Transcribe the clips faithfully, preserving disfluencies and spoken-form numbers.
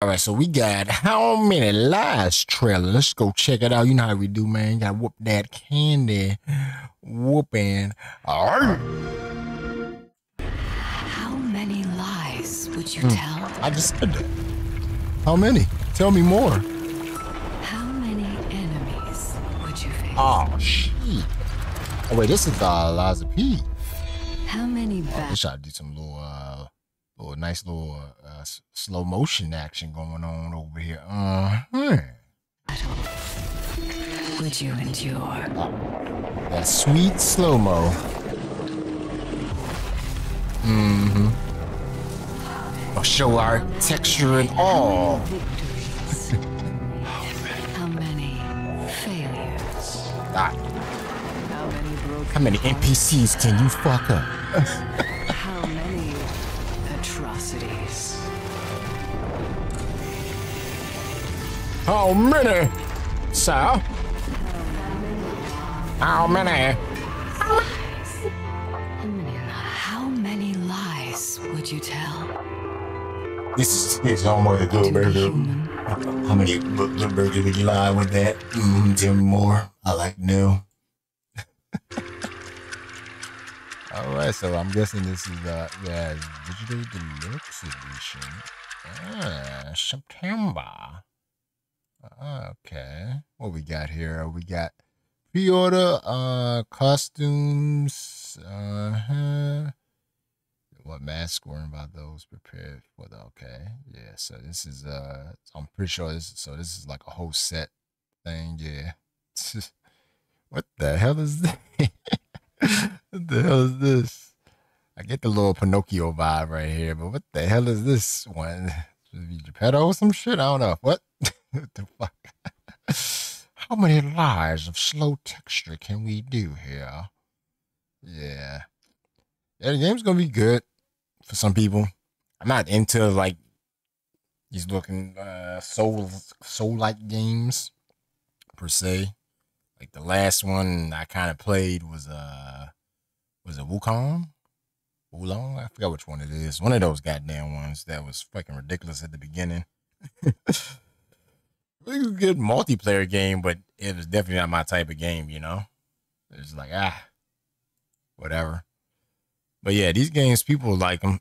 All right, so we got how many lies trailer? Let's go check it out. You know how we do, man. You gotta whoop that candy. Whooping. All right. How many lies would you hmm. tell? I just said that. How many? Tell me more. How many enemies would you face? Oh, shit. Oh, wait, this is uh, Lies of P. How many battles? Oh, I wish I did some little... Uh, Little nice little uh, slow motion action going on over here. Uh huh. Would you endure that sweet slow mo? Mm hmm. I'll show our texture and all. How many failures? Ah. How many N P Cs can you fuck up? How many, sir? How many? How many lies would you tell? This is it's almost a good burger. How many good burger would you lie with that? Mm, Jim Moore. I like new. All right, so I'm guessing this is uh yeah digital deluxe edition. Ah, September. Okay, what we got here? We got pre-order uh costumes. Uh-huh. What mask we're about those prepared for the okay. Yeah, so this is uh I'm pretty sure this so this is like a whole set thing, yeah. What the hell is this? What the hell is this? I get the little Pinocchio vibe right here, but what the hell is this one? Should be Geppetto or some shit? I don't know. What? What the fuck? How many lies of slow texture can we do here? Yeah. Yeah, the game's gonna be good for some people. I'm not into like these looking uh, soul soul-like games per se. Like the last one I kind of played was uh was a Wukong. Wulong? I forgot which one it is. One of those goddamn ones that was fucking ridiculous at the beginning. It was a good multiplayer game, but it was definitely not my type of game, you know? It's like, ah, whatever. But yeah, these games, people like them,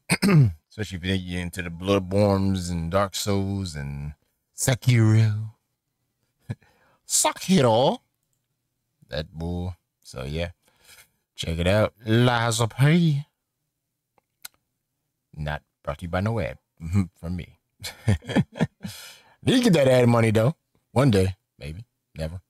especially if they get into the Bloodborne and Dark Souls and Sekiro. Sekiro. That bull. So yeah, check it out. Lies of P. Not brought to you by no ad from me. You get that ad money though. One day, maybe, never.